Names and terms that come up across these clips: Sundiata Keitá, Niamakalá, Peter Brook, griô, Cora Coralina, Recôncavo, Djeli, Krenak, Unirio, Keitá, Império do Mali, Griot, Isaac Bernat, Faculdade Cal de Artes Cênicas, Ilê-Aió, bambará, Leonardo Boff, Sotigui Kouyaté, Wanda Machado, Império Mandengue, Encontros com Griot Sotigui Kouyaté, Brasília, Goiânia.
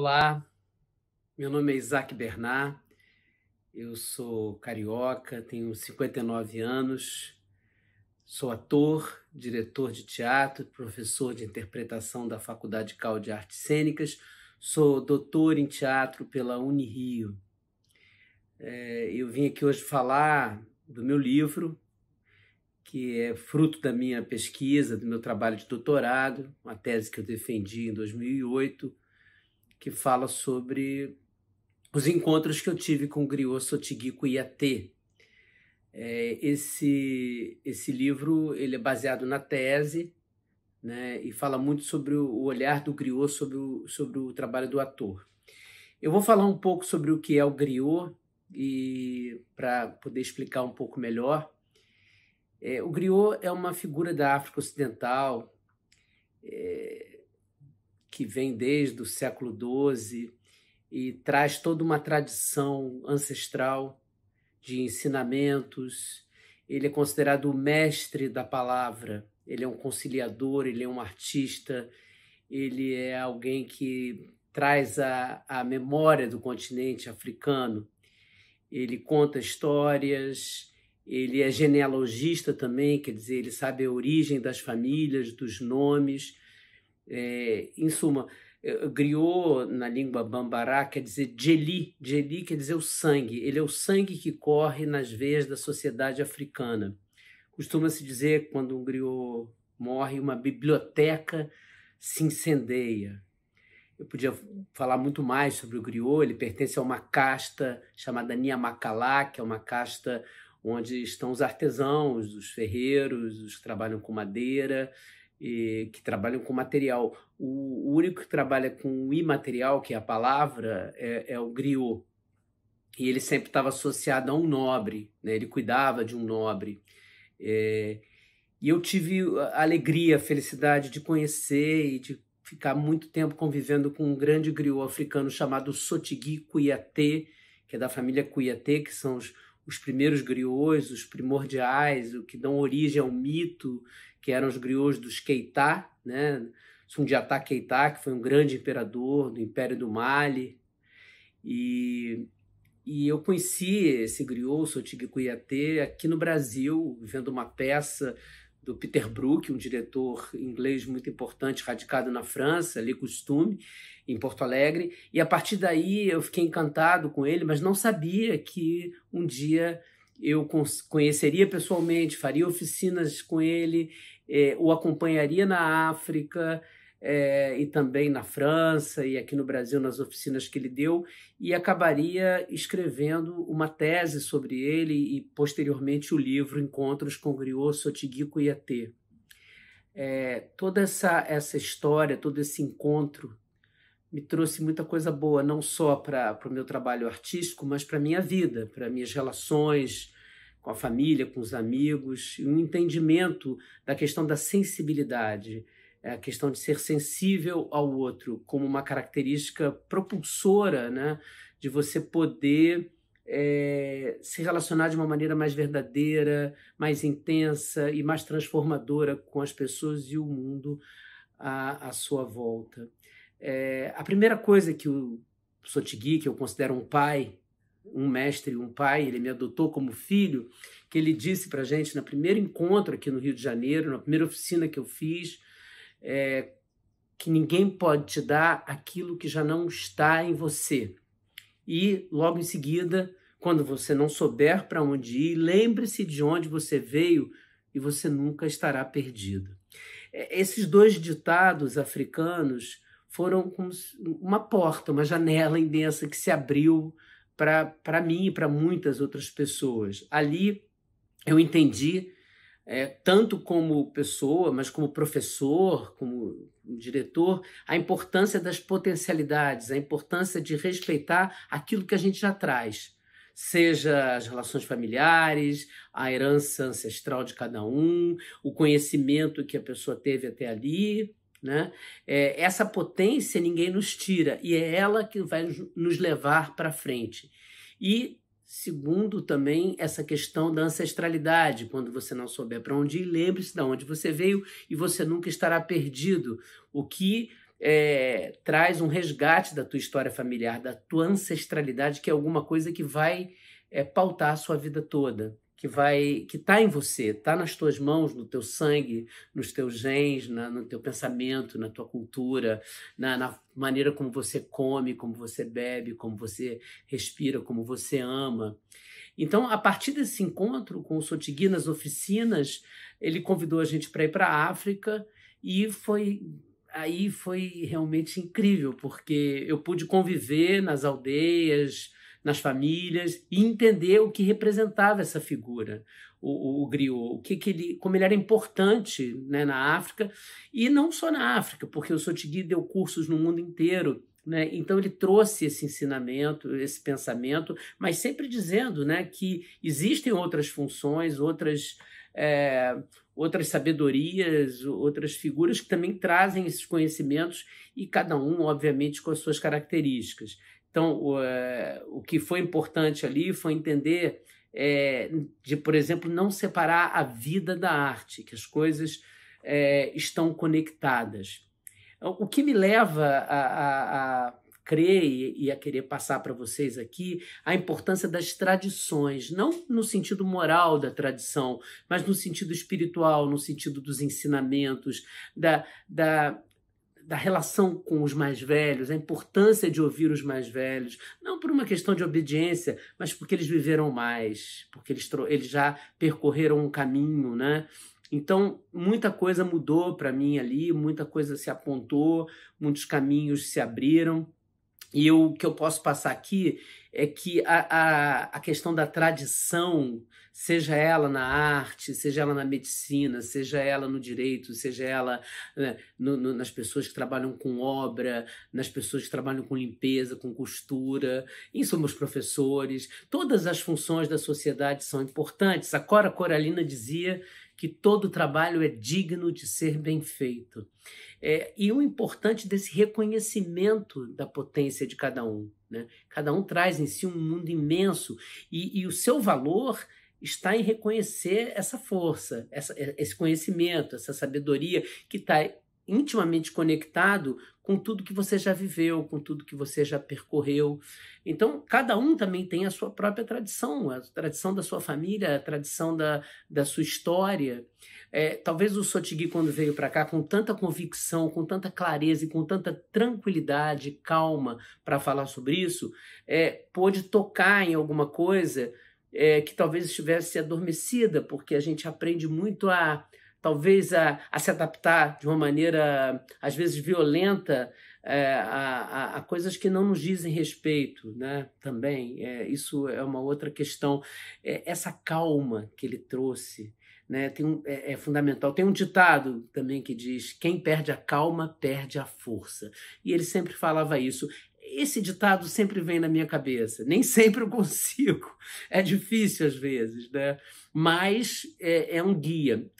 Olá, meu nome é Isaac Bernat, eu sou carioca, tenho 59 anos, sou ator, diretor de teatro, professor de interpretação da Faculdade de Cal de Artes Cênicas, sou doutor em teatro pela Unirio. Eu vim aqui hoje falar do meu livro, que é fruto da minha pesquisa, do meu trabalho de doutorado, uma tese que eu defendi em 2008, que fala sobre os encontros que eu tive com o Griot Sotigui Kouyaté. Esse livro ele é baseado na tese, né, e fala muito sobre o olhar do Griot sobre o trabalho do ator. Eu vou falar um pouco sobre o que é o Griot e para poder explicar um pouco melhor. O Griot é uma figura da África Ocidental, que vem desde o século XII e traz toda uma tradição ancestral de ensinamentos. Ele é considerado o mestre da palavra, ele é um conciliador, ele é um artista, ele é alguém que traz a memória do continente africano. Ele conta histórias, ele é genealogista também, quer dizer, ele sabe a origem das famílias, dos nomes. Em suma, Griot, na língua bambará, quer dizer djeli. Djeli quer dizer o sangue. Ele é o sangue que corre nas veias da sociedade africana. Costuma-se dizer que quando um Griot morre, uma biblioteca se incendeia. Eu podia falar muito mais sobre o Griot. Ele pertence a uma casta chamada Niamakalá, que é uma casta onde estão os artesãos, os ferreiros, os que trabalham com madeira, que trabalham com material. O único que trabalha com o imaterial, que é a palavra, é o Griot. E ele sempre estava associado a um nobre, né? Ele cuidava de um nobre. E eu tive a alegria, a felicidade de conhecer e de ficar muito tempo convivendo com um grande Griot africano chamado Sotigui Kouyaté, que é da família Kouyaté, que são os primeiros griots, os primordiais, o que dão origem ao mito, que eram os griots dos Keitá, né? Sundiata Keitá, que foi um grande imperador do Império do Mali. E eu conheci esse Griot, Sotigui Kouyaté, aqui no Brasil, vendo uma peça do Peter Brook, um diretor inglês muito importante, radicado na França, ali costume, em Porto Alegre. E a partir daí eu fiquei encantado com ele, mas não sabia que um dia eu conheceria pessoalmente, faria oficinas com ele, o acompanharia na África, e também na França e aqui no Brasil, nas oficinas que ele deu, e acabaria escrevendo uma tese sobre ele e, posteriormente, o livro Encontros com Griot Sotigui Kouyaté. Toda essa história, todo esse encontro me trouxe muita coisa boa, não só para o meu trabalho artístico, mas para a minha vida, para minhas relações com a família, com os amigos, e um entendimento da questão da sensibilidade, a questão de ser sensível ao outro como uma característica propulsora, né, de você poder se relacionar de uma maneira mais verdadeira, mais intensa e mais transformadora com as pessoas e o mundo à sua volta. A primeira coisa que o Sotigui, que eu considero um pai, um mestre e um pai, ele me adotou como filho, que ele disse para a gente no primeiro encontro aqui no Rio de Janeiro, na primeira oficina que eu fiz, que ninguém pode te dar aquilo que já não está em você. E, logo em seguida, quando você não souber para onde ir, lembre-se de onde você veio e você nunca estará perdido. Esses dois ditados africanos foram como uma porta, uma janela imensa que se abriu para mim e para muitas outras pessoas. Ali eu entendi, tanto como pessoa, mas como professor, como diretor, a importância das potencialidades, a importância de respeitar aquilo que a gente já traz, seja as relações familiares, a herança ancestral de cada um, o conhecimento que a pessoa teve até ali, né? Essa potência ninguém nos tira e é ela que vai nos levar para frente. E segundo, também, essa questão da ancestralidade. Quando você não souber para onde ir, lembre-se de onde você veio e você nunca estará perdido. O que traz um resgate da tua história familiar, da tua ancestralidade, que é alguma coisa que vai pautar a sua vida toda, que está em você, está nas tuas mãos, no teu sangue, nos teus genes, no teu pensamento, na tua cultura, na maneira como você come, como você bebe, como você respira, como você ama. Então, a partir desse encontro com o Sotigui nas oficinas, ele convidou a gente para ir para a África, e foi realmente incrível, porque eu pude conviver nas aldeias, nas famílias, e entender o que representava essa figura, o Griot, como ele era importante, né, na África, e não só na África, porque o Sotigui deu cursos no mundo inteiro, né? Então ele trouxe esse ensinamento, esse pensamento, mas sempre dizendo, né, que existem outras funções, outras sabedorias, outras figuras que também trazem esses conhecimentos, e cada um, obviamente, com as suas características. Então, o que foi importante ali foi entender de, por exemplo, não separar a vida da arte, que as coisas estão conectadas. O que me leva a crer e a querer passar para vocês aqui a importância das tradições, não no sentido moral da tradição, mas no sentido espiritual, no sentido dos ensinamentos, da relação com os mais velhos, a importância de ouvir os mais velhos, não por uma questão de obediência, mas porque eles viveram mais, porque eles já percorreram um caminho, né? Então, muita coisa mudou para mim ali, muita coisa se apontou, muitos caminhos se abriram. E o que eu posso passar aqui é que a questão da tradição, seja ela na arte, seja ela na medicina, seja ela no direito, seja ela, né, nas pessoas que trabalham com obra, nas pessoas que trabalham com limpeza, com costura, em suma os professores, todas as funções da sociedade são importantes. A Cora Coralina dizia que todo trabalho é digno de ser bem feito. E o importante desse reconhecimento da potência de cada um, né? Cada um traz em si um mundo imenso, e o seu valor está em reconhecer essa força, esse conhecimento, essa sabedoria que está intimamente conectado com tudo que você já viveu, com tudo que você já percorreu. Então, cada um também tem a sua própria tradição, a tradição da sua família, a tradição da sua história. Talvez o Sotigui, quando veio para cá, com tanta convicção, com tanta clareza e com tanta tranquilidade, calma para falar sobre isso, pôde tocar em alguma coisa que talvez estivesse adormecida, porque a gente aprende muito talvez a se adaptar de uma maneira, às vezes, violenta a coisas que não nos dizem respeito, né? Também. Isso é uma outra questão. Essa calma que ele trouxe, né, é fundamental. Tem um ditado também que diz: quem perde a calma, perde a força. E ele sempre falava isso. Esse ditado sempre vem na minha cabeça. Nem sempre eu consigo. É difícil às vezes, né? Mas é um guia.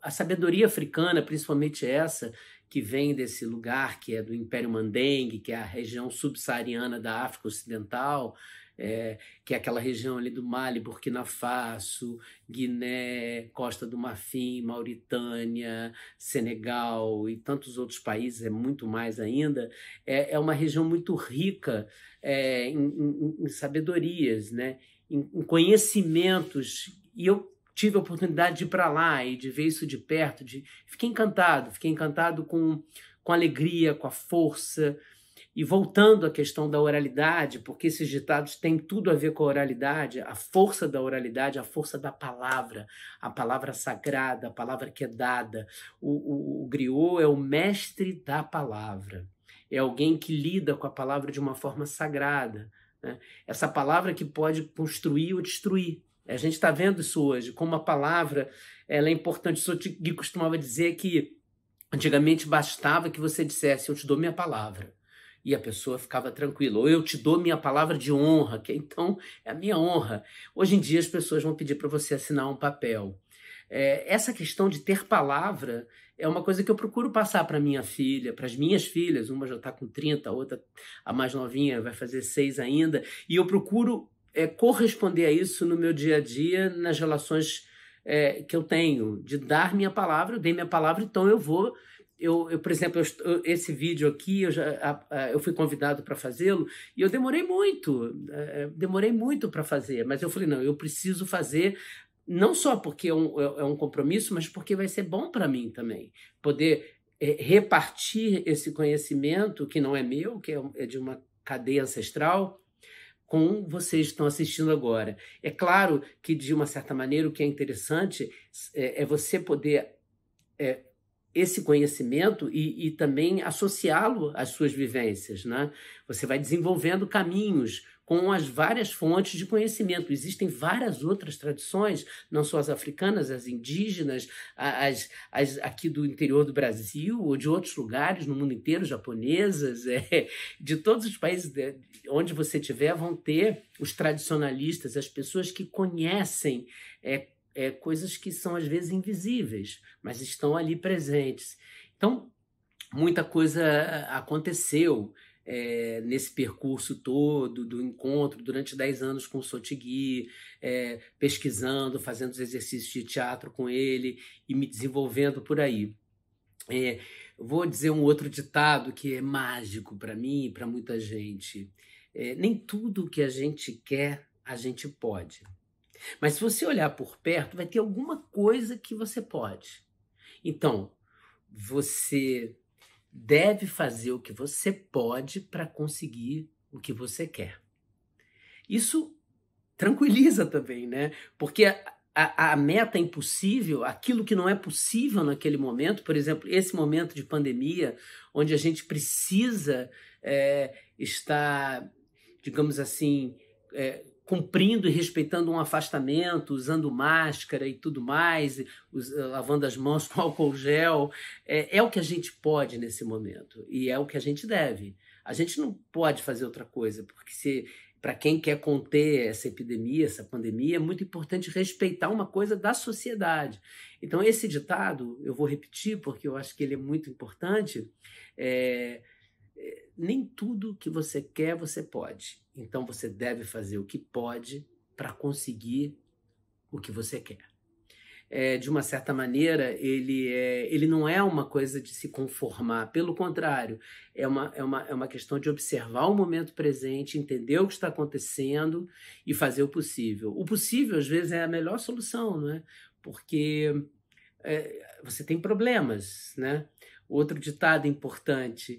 A sabedoria africana, principalmente essa que vem desse lugar, que é do Império Mandengue, que é a região subsaariana da África Ocidental, que é aquela região ali do Mali, Burkina Faso, Guiné, Costa do Marfim, Mauritânia, Senegal e tantos outros países, muito mais ainda, é uma região muito rica em sabedorias, né? Em conhecimentos, e eu tive a oportunidade de ir para lá e de ver isso de perto, fiquei encantado com a alegria, com a força. E voltando à questão da oralidade, porque esses ditados têm tudo a ver com a oralidade, a força da oralidade, a força da palavra, a palavra sagrada, a palavra que é dada. O Griot é o mestre da palavra, é alguém que lida com a palavra de uma forma sagrada, né? Essa palavra que pode construir ou destruir. A gente está vendo isso hoje, como a palavra ela é importante. O Sotigui costumava dizer que antigamente bastava que você dissesse: eu te dou minha palavra. E a pessoa ficava tranquila. Ou eu te dou minha palavra de honra, que então é a minha honra. Hoje em dia as pessoas vão pedir para você assinar um papel. Essa questão de ter palavra é uma coisa que eu procuro passar para minha filha, para as minhas filhas. Uma já está com 30, a outra, a mais novinha, vai fazer 6 ainda. E eu procuro corresponder a isso no meu dia a dia, nas relações que eu tenho. De dar minha palavra, eu dei minha palavra, então eu vou Por exemplo, esse vídeo aqui, eu fui convidado para fazê-lo e eu demorei muito para fazer, mas eu falei, não, eu preciso fazer, não só porque é um compromisso, mas porque vai ser bom para mim também, poder repartir esse conhecimento que não é meu, que é de uma cadeia ancestral, com vocês que estão assistindo agora. É claro que, de uma certa maneira, o que é interessante é você poder... esse conhecimento e também associá-lo às suas vivências, né? Você vai desenvolvendo caminhos com as várias fontes de conhecimento. Existem várias outras tradições, não só as africanas, as indígenas, as aqui do interior do Brasil ou de outros lugares no mundo inteiro, japonesas, de todos os países onde você estiver, vão ter os tradicionalistas, as pessoas que conhecem coisas que são, às vezes, invisíveis, mas estão ali presentes. Então, muita coisa aconteceu nesse percurso todo do encontro, durante 10 anos com o Sotigui, pesquisando, fazendo os exercícios de teatro com ele e me desenvolvendo por aí. Vou dizer um outro ditado que é mágico para mim e para muita gente. Nem tudo que a gente quer, a gente pode. Mas se você olhar por perto, vai ter alguma coisa que você pode. Então, você deve fazer o que você pode para conseguir o que você quer. Isso tranquiliza também, né? Porque a meta impossível, aquilo que não é possível naquele momento, por exemplo, esse momento de pandemia, onde a gente precisa estar, digamos assim... cumprindo e respeitando um afastamento, usando máscara e tudo mais, lavando as mãos com álcool gel, é o que a gente pode nesse momento e é o que a gente deve. A gente não pode fazer outra coisa, porque para quem quer conter essa epidemia, essa pandemia, é muito importante respeitar uma coisa da sociedade. Então, esse ditado, eu vou repetir porque eu acho que ele é muito importante, nem tudo que você quer, você pode. Então, você deve fazer o que pode para conseguir o que você quer. De uma certa maneira, ele não é uma coisa de se conformar. Pelo contrário, é uma questão de observar o momento presente, entender o que está acontecendo e fazer o possível. O possível, às vezes, é a melhor solução, né? Porque você tem problemas, né? Outro ditado importante...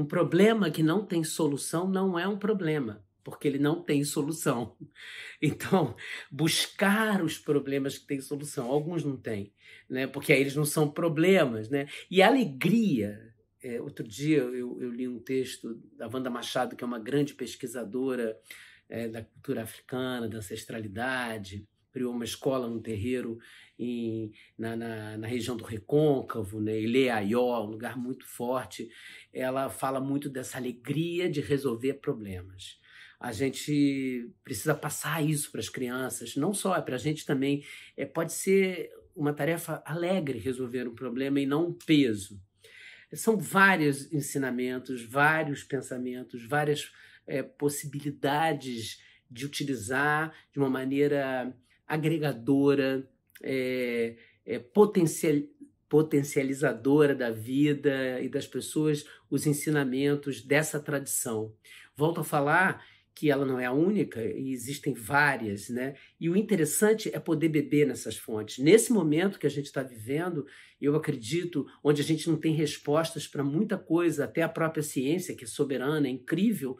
um problema que não tem solução não é um problema, porque ele não tem solução. Então, buscar os problemas que têm solução, alguns não têm, né? Porque aí eles não são problemas, né? E a alegria... outro dia eu li um texto da Wanda Machado, que é uma grande pesquisadora da cultura africana, da ancestralidade, criou uma escola num terreiro na região do Recôncavo, né? Ilê-Aió, um lugar muito forte. Ela fala muito dessa alegria de resolver problemas. A gente precisa passar isso para as crianças, não só, para a gente também. Pode ser uma tarefa alegre resolver um problema e não um peso. São vários ensinamentos, vários pensamentos, várias possibilidades de utilizar de uma maneira... agregadora, potencializadora da vida e das pessoas, os ensinamentos dessa tradição. Volto a falar que ela não é a única, e existem várias, né? E o interessante é poder beber nessas fontes. Nesse momento que a gente está vivendo, eu acredito, onde a gente não tem respostas para muita coisa, até a própria ciência, que é soberana, é incrível,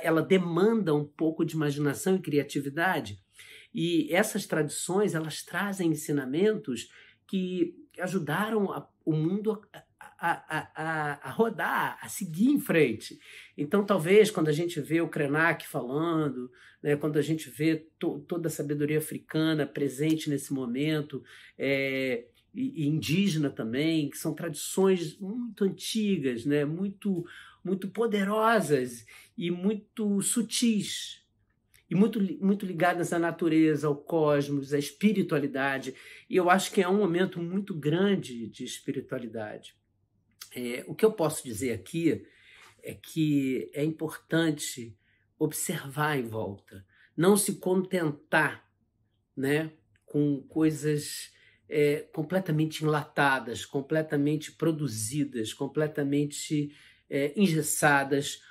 ela demanda um pouco de imaginação e criatividade. E essas tradições, elas trazem ensinamentos que ajudaram o mundo a rodar, a seguir em frente. Então, talvez, quando a gente vê o Krenak falando, né, quando a gente vê toda a sabedoria africana presente nesse momento, e indígena também, que são tradições muito antigas, né, muito poderosas e muito sutis, e muito ligadas à natureza, ao cosmos, à espiritualidade. E eu acho que é um momento muito grande de espiritualidade. O que eu posso dizer aqui é que é importante observar em volta, não se contentar, né, com coisas completamente enlatadas, completamente produzidas, completamente engessadas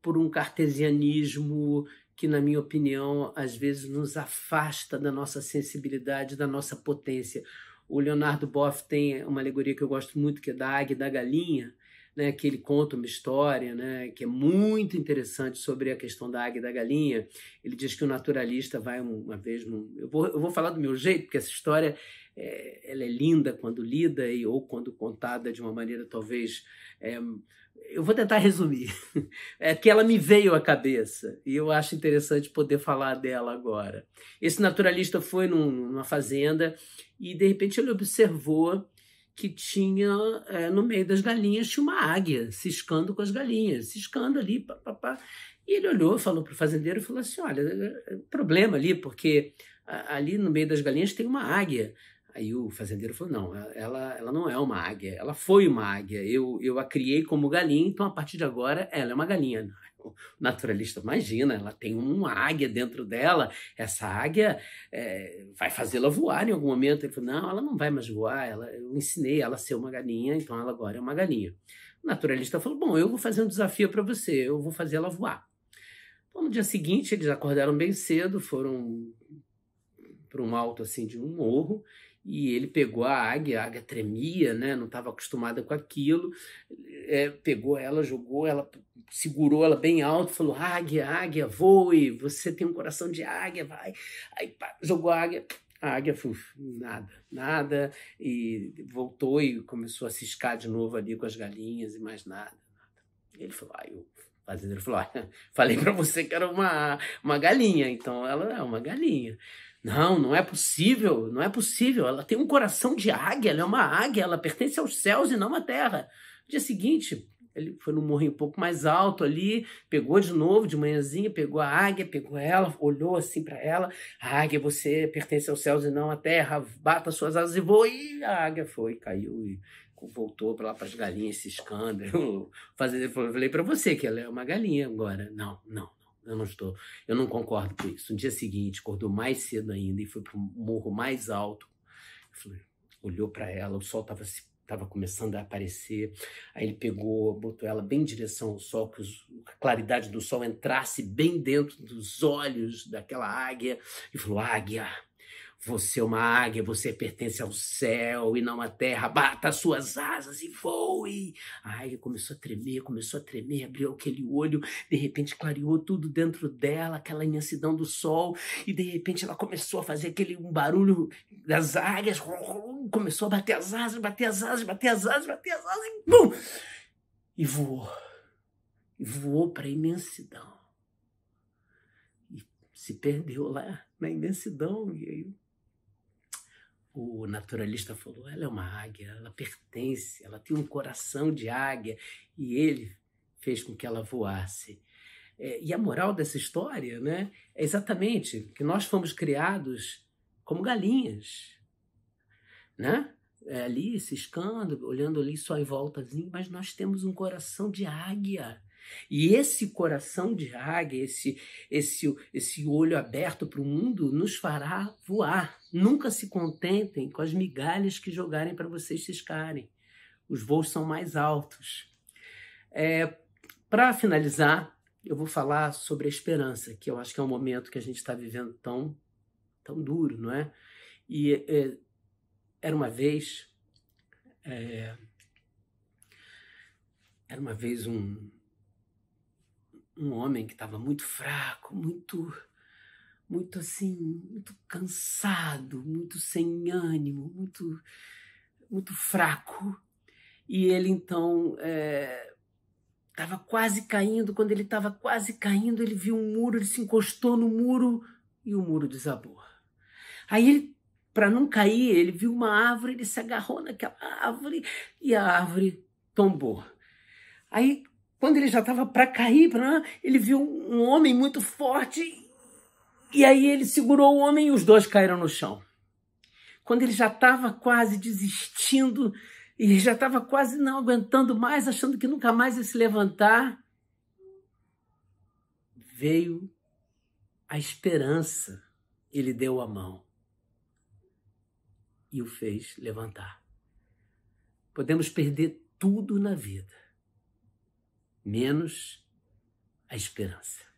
por um cartesianismo que, na minha opinião, às vezes nos afasta da nossa sensibilidade, da nossa potência. O Leonardo Boff tem uma alegoria que eu gosto muito, que é da águia e da galinha, né, que ele conta uma história, né, que é muito interessante sobre a questão da águia e da galinha. Ele diz que o naturalista vai uma vez... Eu vou falar do meu jeito, porque essa história ela é linda quando lida ou quando contada de uma maneira talvez... eu vou tentar resumir. É que ela me veio à cabeça e eu acho interessante poder falar dela agora. Esse naturalista foi numa fazenda e, de repente, ele observou que tinha, no meio das galinhas, tinha uma águia ciscando com as galinhas, ciscando ali, papapá. E ele olhou, falou para o fazendeiro e falou assim, olha, problema ali, porque ali no meio das galinhas tem uma águia. Aí o fazendeiro falou, não, ela não é uma águia, ela foi uma águia, eu a criei como galinha, então a partir de agora ela é uma galinha. O naturalista, imagina, ela tem uma águia dentro dela, essa águia vai fazê-la voar em algum momento. Ele falou, não, ela não vai mais voar, eu ensinei ela a ser uma galinha, então ela agora é uma galinha. O naturalista falou, bom, eu vou fazer um desafio para você, eu vou fazê-la voar. Então, no dia seguinte, eles acordaram bem cedo, foram para um alto assim de um morro, e ele pegou a águia tremia, né? Não estava acostumada com aquilo, pegou ela, jogou ela, segurou ela bem alto, falou, águia, águia, voe, você tem um coração de águia, vai. Aí pá, jogou a águia nada, e voltou e começou a ciscar de novo ali com as galinhas e mais nada. Ele falou, o fazendeiro falou, olha, falei para você que era uma galinha, então ela é uma galinha. Não, não é possível, não é possível. Ela tem um coração de águia, ela é uma águia, ela pertence aos céus e não à terra. No dia seguinte, ele foi num morrinho um pouco mais alto ali, pegou de novo, de manhãzinha, pegou a águia, pegou ela, olhou assim para ela. A águia, você pertence aos céus e não à terra, bata suas asas e voa. E a águia foi, caiu e voltou para lá para as galinhas, ciscando. Eu falei para você que ela é uma galinha agora. Não. Eu não concordo com isso. No dia seguinte, acordou mais cedo ainda e foi para o morro mais alto. Olhou para ela, o sol estava começando a aparecer. Aí ele pegou, botou ela bem em direção ao sol, que a claridade do sol entrasse bem dentro dos olhos daquela águia. E falou, águia, você é uma águia, você pertence ao céu e não à terra. Bata as suas asas e voe. A águia começou a tremer, abriu aquele olho, de repente clareou tudo dentro dela, aquela imensidão do sol, e de repente ela começou a fazer aquele barulho das águias, começou a bater as asas, e bum! E voou. E voou para a imensidão. E se perdeu lá na imensidão, e aí... O naturalista falou, ela é uma águia, ela pertence, ela tem um coração de águia. E ele fez com que ela voasse. E a moral dessa história, né, é exatamente que nós fomos criados como galinhas. Né? Ali, ciscando, olhando ali só em voltazinho, mas nós temos um coração de águia. E esse coração de águia, esse olho aberto para o mundo, nos fará voar. Nunca se contentem com as migalhas que jogarem para vocês ciscarem. Os voos são mais altos. Para finalizar, eu vou falar sobre a esperança, que eu acho que é um momento que a gente está vivendo tão duro, não é? E era uma vez um homem que estava muito fraco, muito assim, muito cansado, muito sem ânimo, muito fraco. E ele então estava quase caindo. Quando ele estava quase caindo, ele viu um muro, ele se encostou no muro e o muro desabou. Aí ele, para não cair, ele viu uma árvore, ele se agarrou naquela árvore e a árvore tombou. Aí, quando ele já estava para cair, ele viu um homem muito forte e aí ele segurou o homem e os dois caíram no chão. Quando ele já estava quase desistindo, ele já estava quase não aguentando mais, achando que nunca mais ia se levantar, veio a esperança. Ele deu a mão. e o fez levantar. Podemos perder tudo na vida, menos a esperança.